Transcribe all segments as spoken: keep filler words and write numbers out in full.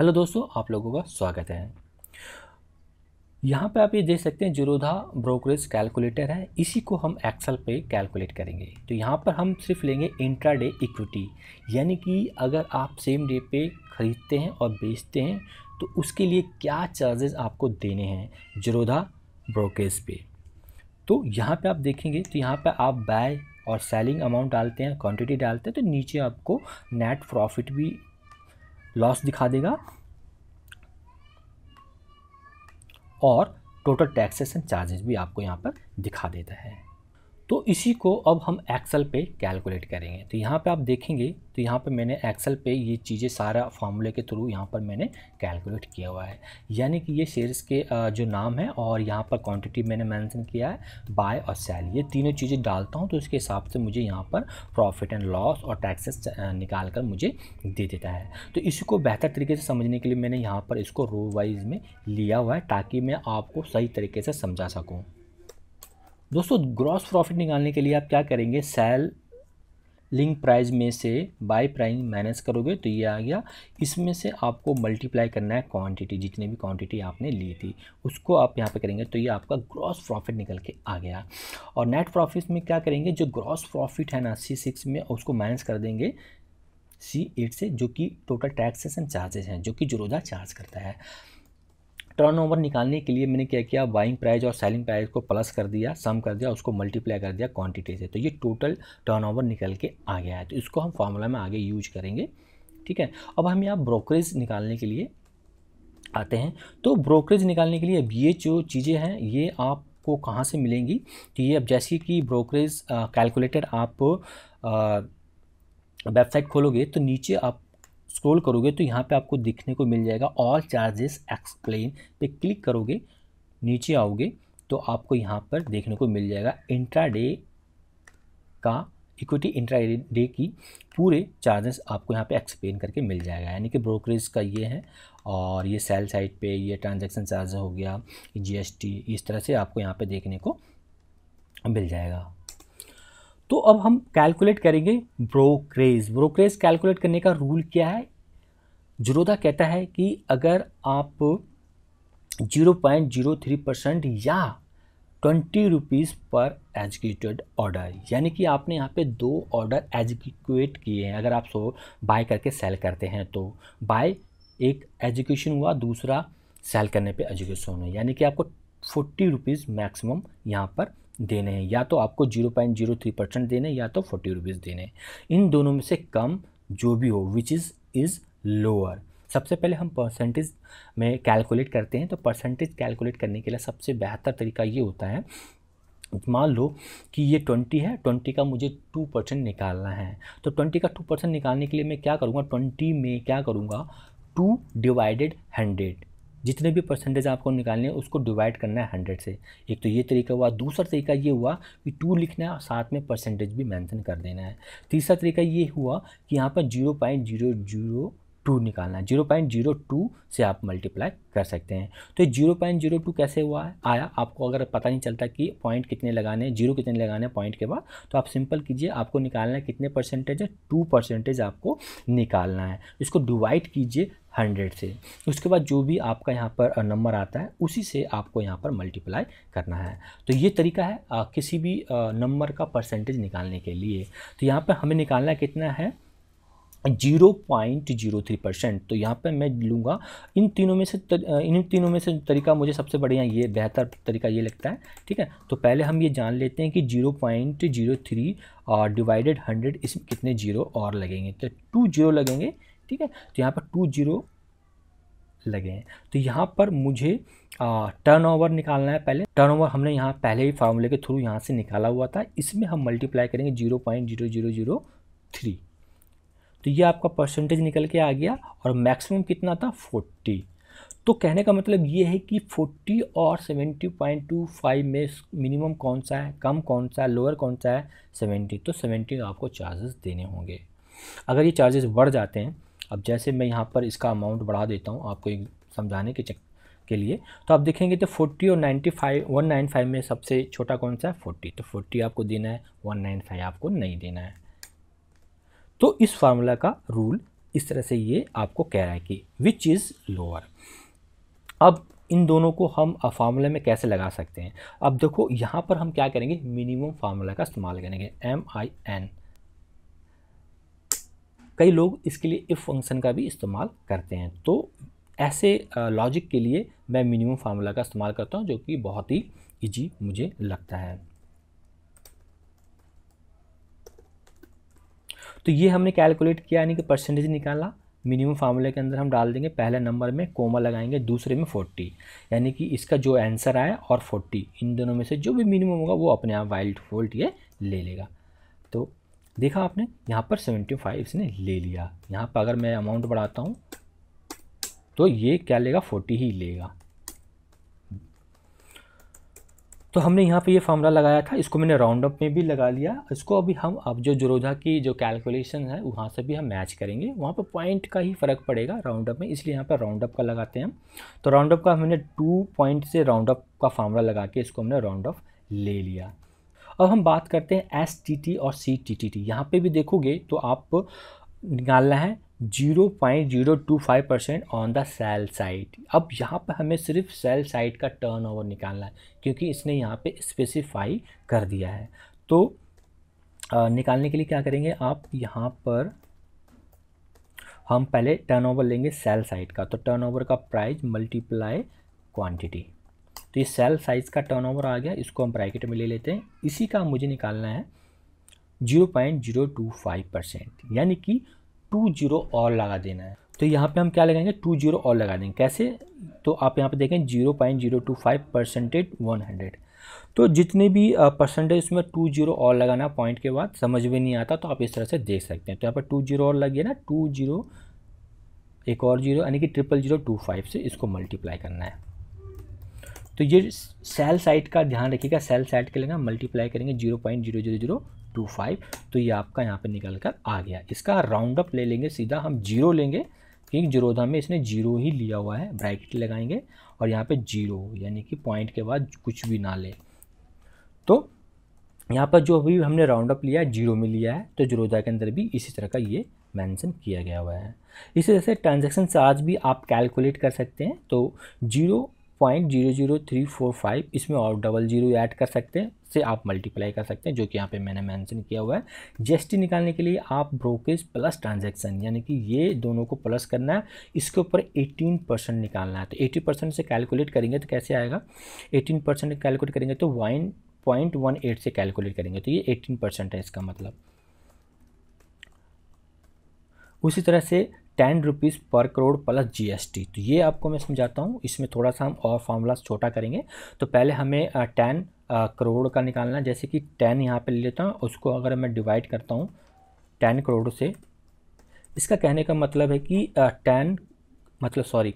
Hello दोस्तों, आप लोगों का स्वागत है। यहाँ पे आप ये देख सकते हैं जीरोधा ब्रोकरेज कैलकुलेटर है, इसी को हम एक्सेल पे कैलकुलेट करेंगे। तो यहाँ पर हम सिर्फ लेंगे इंट्राडे इक्विटी, यानी कि अगर आप सेम डे पे ख़रीदते हैं और बेचते हैं तो उसके लिए क्या चार्जेस आपको देने हैं जीरोधा ब्रोकरेज पे। तो यहाँ पे आप देखेंगे तो यहाँ पर आप बाय और सेलिंग अमाउंट डालते हैं, क्वान्टिटी डालते हैं, तो नीचे आपको नेट प्रॉफिट भी लॉस दिखा देगा और टोटल टैक्सेशन चार्जेस भी आपको यहाँ पर दिखा देता है। तो इसी को अब हम एक्सेल पे कैलकुलेट करेंगे। तो यहाँ पे आप देखेंगे तो यहाँ पे मैंने एक्सेल पे ये चीज़ें सारा फॉर्मूले के थ्रू यहाँ पर मैंने कैलकुलेट किया हुआ है, यानी कि ये शेयर्स के जो नाम है और यहाँ पर क्वांटिटी मैंने मेंशन किया है, बाय और सेल, ये तीनों चीज़ें डालता हूँ तो उसके हिसाब से मुझे यहाँ पर प्रॉफिट एंड लॉस और टैक्सेस निकाल कर मुझे दे देता है। तो इसी को बेहतर तरीके से समझने के लिए मैंने यहाँ पर इसको रो वाइज में लिया हुआ है ताकि मैं आपको सही तरीके से समझा सकूँ। दोस्तों, ग्रॉस प्रॉफिट निकालने के लिए आप क्या करेंगे, सेल लिंक प्राइस में से बाय प्राइस माइनस करोगे तो ये आ गया, इसमें से आपको मल्टीप्लाई करना है क्वांटिटी, जितने भी क्वांटिटी आपने ली थी उसको आप यहाँ पे करेंगे तो ये आपका ग्रॉस प्रॉफिट निकल के आ गया। और नेट प्रॉफिट में क्या करेंगे, जो ग्रॉस प्रॉफिट है ना सी सिक्स में उसको माइनस कर देंगे सी एट से, जो कि टोटल टैक्सेशन चार्जेस हैं जो कि जीरोधा चार्ज करता है। टर्नओवर निकालने के लिए मैंने क्या किया, बाइंग प्राइस और सेलिंग प्राइस को प्लस कर दिया, सम कर दिया, उसको मल्टीप्लाई कर दिया क्वांटिटी से, तो ये टोटल टर्नओवर निकल के आ गया है। तो इसको हम फॉर्मूला में आगे यूज करेंगे, ठीक है। अब हम यहाँ ब्रोकरेज निकालने के लिए आते हैं। तो ब्रोकरेज निकालने के लिए अब ये जो चीज़ें हैं ये आपको कहाँ से मिलेंगी, तो ये अब जैसे कि ब्रोकरेज कैलकुलेटर आप वेबसाइट खोलोगे तो नीचे आप स्क्रॉल करोगे तो यहाँ पे आपको दिखने को मिल जाएगा ऑल चार्जेस एक्सप्लेन पे क्लिक करोगे, नीचे आओगे तो आपको यहाँ पर देखने को मिल जाएगा इंट्राडे का इक्विटी इंट्राडे की पूरे चार्जेस आपको यहाँ पे एक्सप्लेन करके मिल जाएगा, यानी कि ब्रोकरेज का ये है और ये सेल साइड पे ये ट्रांजैक्शन चार्ज हो गया, जीएसटी, इस तरह से आपको यहाँ पर देखने को मिल जाएगा। तो अब हम कैलकुलेट करेंगे ब्रोकरेज। ब्रोकरेज कैलकुलेट करने का रूल क्या है, जीरोधा कहता है कि अगर आप zero point zero three percent या ट्वेंटी रुपीज़ पर एग्जीक्यूटेड ऑर्डर, यानी कि आपने यहाँ पे दो ऑर्डर एग्जीक्यूट किए हैं, अगर आप सो बाय करके सेल करते हैं तो बाय एक एग्जीक्यूशन हुआ, दूसरा सेल करने पे एग्जीक्यूशन हुआ, यानी कि आपको फोर्टी रुपीज़ मैक्सिमम यहाँ पर देने हैं, या तो आपको zero point zero three percent देने या तो फोर्टी रुपीज़ देने, इन दोनों में से कम जो भी हो, विच इज़ इज़ लोअर। सबसे पहले हम परसेंटेज में कैलकुलेट करते हैं। तो परसेंटेज कैलकुलेट करने के लिए सबसे बेहतर तरीका ये होता है, मान लो कि ये ट्वेंटी है, ट्वेंटी का मुझे टू परसेंट निकालना है, तो ट्वेंटी का टू परसेंट निकालने के लिए मैं क्या करूँगा, ट्वेंटी में क्या करूँगा, टू डिवाइडेड हंड्रेड, जितने भी परसेंटेज आपको निकालने हैं उसको डिवाइड करना है हंड्रेड से। एक तो ये तरीका हुआ, दूसरा तरीका ये हुआ कि टू लिखना है और साथ में परसेंटेज भी मेंशन कर देना है। तीसरा तरीका ये हुआ कि यहाँ पर zero point zero zero two निकालना है, जीरो पॉइंट जीरो टू से आप मल्टीप्लाई कर सकते हैं। तो जीरो पॉइंट जीरो टू कैसे हुआ है आया, आपको अगर पता नहीं चलता कि पॉइंट कितने लगाने हैं, जीरो कितने लगाने हैं पॉइंट के बाद, तो आप सिंपल कीजिए, आपको निकालना है कितने परसेंटेज है, टू परसेंटेज आपको निकालना है, इसको डिवाइड कीजिए हंड्रेड से, उसके बाद जो भी आपका यहाँ पर नंबर आता है उसी से आपको यहाँ पर मल्टीप्लाई करना है। तो ये तरीका है आ, किसी भी नंबर का परसेंटेज निकालने के लिए। तो यहाँ पर हमें निकालना कितना है, zero point zero three percent. तो यहाँ पे मैं लूँगा इन तीनों में से तर, इन तीनों में से तरीका मुझे सबसे बढ़िया ये बेहतर तरीका ये लगता है, ठीक है। तो पहले हम ये जान लेते हैं कि ज़ीरो पॉइंट ज़ीरो थ्री और डिवाइडेड हंड्रेड, इसमें कितने जीरो और लगेंगे, तो टू जीरो लगेंगे, ठीक है। तो यहाँ पर टू जीरो लगे हैं। तो यहाँ पर मुझे टर्नओवर निकालना है पहले, टर्नओवर हमने यहाँ पहले ही फार्मूले के थ्रू यहाँ से निकाला हुआ था, इसमें हम मल्टीप्लाई करेंगे zero point zero zero zero three, तो ये आपका परसेंटेज निकल के आ गया और मैक्सिमम कितना था, फोर्टी। तो कहने का मतलब ये है कि फोर्टी और सेवेंटी पॉइंट टू फाइव में मिनिमम कौन सा है, कम कौन सा है, लोअर कौन सा है, सेवेंटी। तो सेवेंटी आपको चार्जेस देने होंगे। अगर ये चार्जेस बढ़ जाते हैं, अब जैसे मैं यहाँ पर इसका अमाउंट बढ़ा देता हूँ आपको समझाने के चक के लिए, तो आप देखेंगे तो फोर्टी और ninety five, one ninety five में सबसे छोटा कौन सा है, फोर्टी, तो फोर्टी आपको देना है, वन नाइन्टी फाइव आपको नहीं देना है। तो इस फार्मूला का रूल इस तरह से ये आपको कह रहा है कि विच इज़ लोअर। अब इन दोनों को हम फार्मूले में कैसे लगा सकते हैं, अब देखो यहाँ पर हम क्या करेंगे, मिनिमम फार्मूला का इस्तेमाल करेंगे, एम आई एन। कई लोग इसके लिए इफ़ फंक्शन का भी इस्तेमाल करते हैं, तो ऐसे लॉजिक के लिए मैं मिनिमम फार्मूला का इस्तेमाल करता हूँ, जो कि बहुत ही ईजी मुझे लगता है। तो ये हमने कैलकुलेट किया, यानी कि परसेंटेज निकाला। मिनिमम फार्मूले के अंदर हम डाल देंगे, पहले नंबर में कोमा लगाएंगे, दूसरे में फोर्टी, यानी कि इसका जो आंसर आया और फोर्टी, इन दोनों में से जो भी मिनिमम होगा वो अपने आप वाइल्ड फोल्ट ये ले लेगा। तो देखा आपने यहाँ पर सेवेंटी फाइव इसने ले लिया। यहाँ पर अगर मैं अमाउंट बढ़ाता हूँ तो ये क्या लेगा, फोर्टी ही लेगा। तो हमने यहाँ पे ये फार्मूला लगाया था, इसको मैंने राउंड अप में भी लगा लिया। इसको अभी हम अब जो ज़ीरोधा की जो कैलकुलेशन है वहाँ से भी हम मैच करेंगे, वहाँ पे पॉइंट का ही फ़र्क पड़ेगा राउंड अप में, इसलिए यहाँ पे राउंड अप का लगाते हैं हम। तो राउंड अप का हमने टू पॉइंट से राउंड अप का फार्मूला लगा के इसको हमने राउंड अप ले लिया। अब हम बात करते हैं एस टी टी और सी टी टी टी। यहाँ पर भी देखोगे तो आप निकालना है zero point zero two five percent on the sell side. अब यहाँ पर हमें सिर्फ सेल साइट का टर्नओवर निकालना है, क्योंकि इसने यहाँ पे स्पेसिफाई कर दिया है। तो आ, निकालने के लिए क्या करेंगे, आप यहाँ पर हम पहले टर्नओवर लेंगे सेल साइट का। तो टर्नओवर का प्राइस मल्टीप्लाई क्वांटिटी, तो ये सेल साइज का टर्नओवर आ गया, इसको हम ब्रैकेट में ले लेते हैं। इसी का मुझे निकालना है zero point zero two five percent, यानी कि टू जीरो और लगा देना है। तो यहाँ पे हम क्या लगाएंगे, टू जीरो और लगा देंगे। कैसे, तो आप यहाँ पे देखें zero point zero two five percentage one hundred. तो जितने भी परसेंटेज उसमें टू जीरो और लगाना पॉइंट के बाद, समझ में नहीं आता तो आप इस तरह से देख सकते हैं। तो यहाँ पर टू जीरो और लग गया ना, टू जीरो एक और जीरो, यानी कि ट्रिपल जीरो टू फाइव से इसको मल्टीप्लाई करना है। तो ये सेल साइट का ध्यान रखिएगा, सेल साइट के लिए मल्टीप्लाई करेंगे zero point zero zero zero two five. तो ये आपका यहाँ पे निकल कर आ गया। इसका राउंड अप ले लेंगे, सीधा हम जीरो लेंगे, क्योंकि ज़ीरोधा में इसने जीरो ही लिया हुआ है। ब्रैकेट लगाएंगे और यहाँ पे जीरो, यानी कि पॉइंट के बाद कुछ भी ना ले। तो यहाँ पर जो अभी हमने राउंड अप लिया है, जीरो में लिया है, तो ज़ीरोधा के अंदर भी इसी तरह का ये मेंशन किया गया हुआ है। इसी तरह से ट्रांजेक्शन चार्ज भी आप कैलकुलेट कर सकते हैं। तो zero point zero zero three four five, इसमें और डबल जीरो ऐड कर सकते हैं, से आप मल्टीप्लाई कर सकते हैं, जो कि यहाँ पे मैंने मेंशन किया हुआ है। जीएसटी निकालने के लिए आप ब्रोकेज प्लस ट्रांजैक्शन, यानी कि ये दोनों को प्लस करना है, इसके ऊपर एटीन परसेंट निकालना है। तो एटी परसेंट से कैलकुलेट करेंगे तो कैसे आएगा, एटीन परसेंट कैलकुलेट करेंगे तो वन पॉइंट वन एट से कैलकुलेट करेंगे, तो ये एटीन परसेंट है इसका मतलब। उसी तरह से टेन रुपीज़ पर करोड़ प्लस जीएसटी, तो ये आपको मैं समझाता हूँ। इसमें थोड़ा सा हम और फार्मूला छोटा करेंगे। तो पहले हमें टेन करोड़ का निकालना है, जैसे कि टेन यहाँ पे ले लेता हूँ, उसको अगर मैं डिवाइड करता हूँ टेन करोड़ से, इसका कहने का मतलब है कि टेन मतलब सॉरी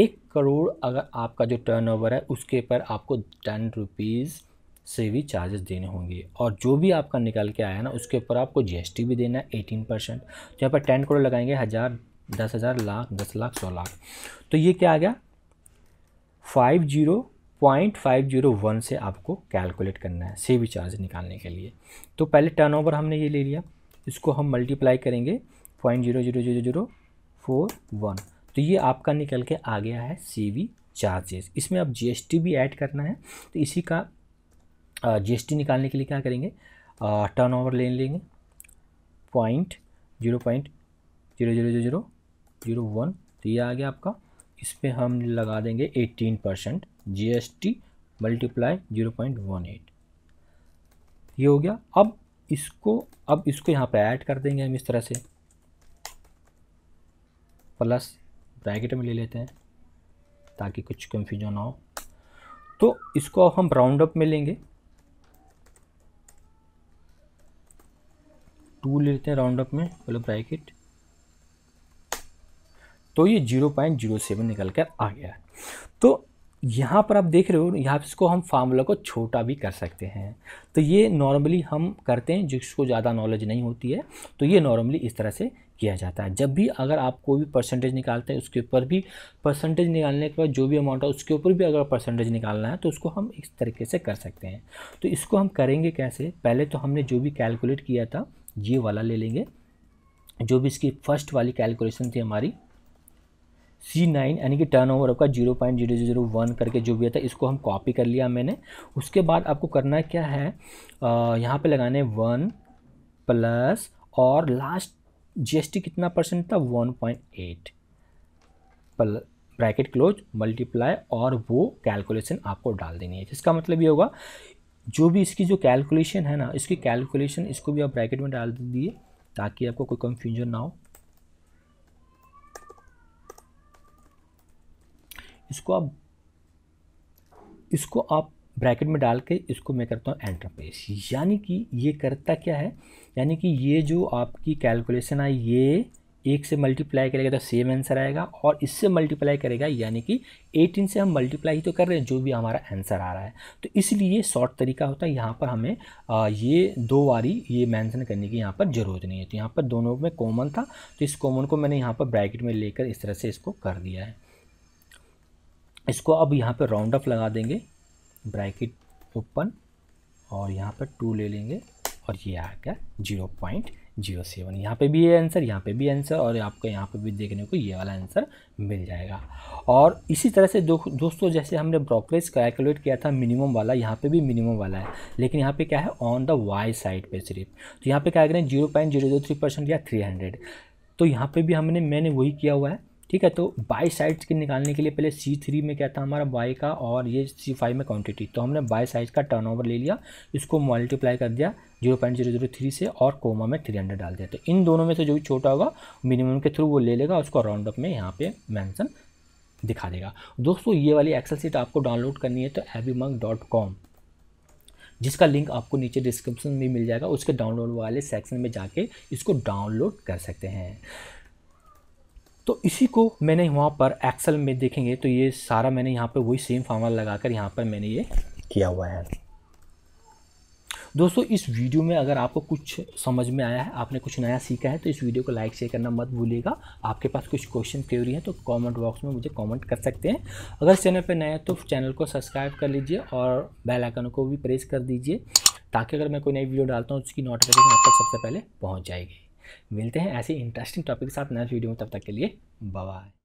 एक करोड़ अगर आपका जो टर्नओवर है उसके पर आपको टेन रुपीज़ से भी चार्जेस देने होंगे, और जो भी आपका निकल के आया ना उसके ऊपर आपको जीएसटी भी देना है एटीन परसेंट। तो यहाँ पर टेन करोड़ लगाएंगे, हज़ार, दस हज़ार, लाख, दस लाख, सौ लाख। तो ये क्या आ गया, five zero point five zero one से आपको कैलकुलेट करना है से भी चार्ज निकालने के लिए। तो पहले टर्नओवर हमने ये ले लिया, इसको हम मल्टीप्लाई करेंगे point zero zero zero zero four one, तो ये आपका निकल के आ गया है सी वी चार्जेस। इसमें अब जी एस टी भी ऐड करना है, तो इसी का जी एस टी निकालने के लिए क्या करेंगे, टर्नओवर ले लेंगे point zero point zero zero zero zero zero one, तो ये आ गया आपका। इस पर हम लगा देंगे eighteen percent G S T multiply zero point one eight, ये हो गया। अब इसको अब इसको यहाँ पे ऐड कर देंगे हम इस तरह से, प्लस ब्रैकेट में ले लेते हैं ताकि कुछ कंफ्यूजन ना हो। तो इसको हम राउंड अप में लेंगे, टू ले लेते हैं राउंड अप में, मतलब ब्रैकेट। तो ये जीरो पॉइंट जीरो सेवन निकल कर आ गया। तो यहाँ पर आप देख रहे हो, यहाँ इसको हम फार्मूला को छोटा भी कर सकते हैं। तो ये नॉर्मली हम करते हैं जिसको ज़्यादा नॉलेज नहीं होती है, तो ये नॉर्मली इस तरह से किया जाता है। जब भी अगर आप कोई भी परसेंटेज निकालते हैं उसके ऊपर भी परसेंटेज निकालने के बाद जो भी अमाउंट है उसके ऊपर भी अगर परसेंटेज निकालना है तो उसको हम इस तरीके से कर सकते हैं। तो इसको हम करेंगे कैसे, पहले तो हमने जो भी कैलकुलेट किया था ये वाला ले लेंगे, जो भी इसकी फर्स्ट वाली कैलकुलेशन थी हमारी सी नाइन यानी कि टर्न ओवर आपका zero point zero zero one करके जो भी था इसको हम कॉपी कर लिया मैंने। उसके बाद आपको करना क्या है, आ, यहाँ पे लगाने वन प्लस और लास्ट जीएसटी कितना परसेंट था one point eight plus bracket close multiply और वो कैलकुलेशन आपको डाल देनी है। जिसका मतलब ये होगा जो भी इसकी जो कैलकुलेशन है ना इसकी कैलकुलेशन इसको भी आप ब्रैकेट में डाल दीजिए ताकि आपको कोई कंफ्यूजन ना हो। इसको आप इसको आप ब्रैकेट में डाल के इसको मैं करता हूँ एंटर पेज। यानी कि ये करता क्या है, यानी कि ये जो आपकी कैलकुलेशन आई ये एक से मल्टीप्लाई करेगा तो सेम आंसर आएगा और इससे मल्टीप्लाई करेगा यानी कि अठारह से हम मल्टीप्लाई ही तो कर रहे हैं जो भी हमारा आंसर आ रहा है। तो इसलिए शॉर्ट तरीका होता है, यहाँ पर हमें आ, ये दो बारी ये मेंशन करने की यहाँ पर ज़रूरत नहीं है। तो यहाँ पर दोनों में कॉमन था तो इस कॉमन को मैंने यहाँ पर ब्रैकेट में लेकर इस तरह से इसको कर दिया है। इसको अब यहाँ पर राउंड अप लगा देंगे, ब्रैकेट ओपन और यहाँ पर टू ले लेंगे और ये आ गया जीरो पॉइंट जीरो सेवन। यहाँ पर भी ये आंसर, यहाँ पे भी आंसर और आपको यहाँ पे भी देखने को ये वाला आंसर मिल जाएगा। और इसी तरह से दो, दोस्तों जैसे हमने ब्रोकरेज कैलकुलेट किया था मिनिमम वाला, यहाँ पे भी मिनिमम वाला है लेकिन यहाँ पे क्या है ऑन द वाई साइड पे सिर्फ। तो यहाँ पे क्या करें zero point zero zero three percent या थ्री हंड्रेड, तो यहाँ पर भी हमने मैंने वही किया हुआ है। ठीक है, तो बाई साइड के निकालने के लिए पहले सी थ्री में क्या था हमारा बाई का और ये सी फाइव में क्वांटिटी, तो हमने बाई साइड का टर्नओवर ले लिया, इसको मल्टीप्लाई कर दिया zero point zero zero three से और कोमा में थ्री हंड्रेड डाल दिया। तो इन दोनों में से जो भी छोटा होगा मिनिमम के थ्रू वो ले लेगा, उसको राउंड अप में यहाँ पे मेंशन दिखा देगा। दोस्तों ये वाली एक्सेल सीट आपको डाउनलोड करनी है तो एवी मंक डॉट कॉम, जिसका लिंक आपको नीचे डिस्क्रिप्शन में मिल जाएगा, उसके डाउनलोड वाले सेक्शन में जाके इसको डाउनलोड कर सकते हैं। तो इसी को मैंने वहाँ पर एक्सेल में देखेंगे तो ये सारा मैंने यहाँ पर वही सेम फार्मूला लगाकर यहाँ पर मैंने ये किया हुआ है। दोस्तों इस वीडियो में अगर आपको कुछ समझ में आया है, आपने कुछ नया सीखा है तो इस वीडियो को लाइक शेयर करना मत भूलिएगा। आपके पास कुछ क्वेश्चन क्वेरी है तो कमेंट बॉक्स में मुझे कमेंट कर सकते हैं। अगर चैनल पर नए हैं तो चैनल को सब्सक्राइब कर लीजिए और बेल आइकन को भी प्रेस कर दीजिए ताकि अगर मैं कोई नई वीडियो डालता हूँ उसकी नोटिफिकेशन आप तक सबसे पहले पहुँच जाएगी। मिलते हैं ऐसे इंटरेस्टिंग टॉपिक के साथ नेक्स्ट वीडियो में, तब तक के लिए बाय बाय।